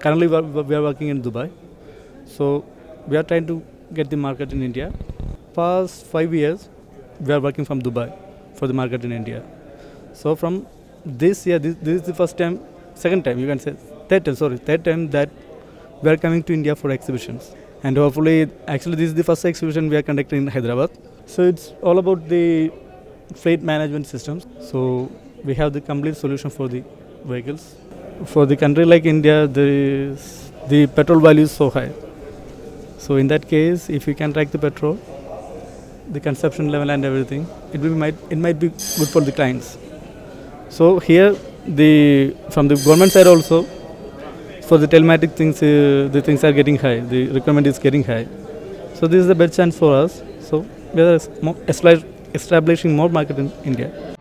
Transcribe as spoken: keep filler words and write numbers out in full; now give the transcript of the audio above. Currently, we are working in Dubai, so we are trying to get the market in India. Past five years, we are working from Dubai for the market in India. So from this year, this, this is the first time, second time, you can say, third time, sorry, third time that we are coming to India for exhibitions. And hopefully, actually, this is the first exhibition we are conducting in Hyderabad. So it's all about the freight management systems. So we have the complete solution for the vehicles. For the country like India, the, the petrol value is so high. So in that case, if you can track the petrol, the consumption level and everything, it will be might it might be good for the clients. So here, the from the government side also, for the telematic things, uh, the things are getting high. The requirement is getting high. So this is the best chance for us. So we are establishing more market in India.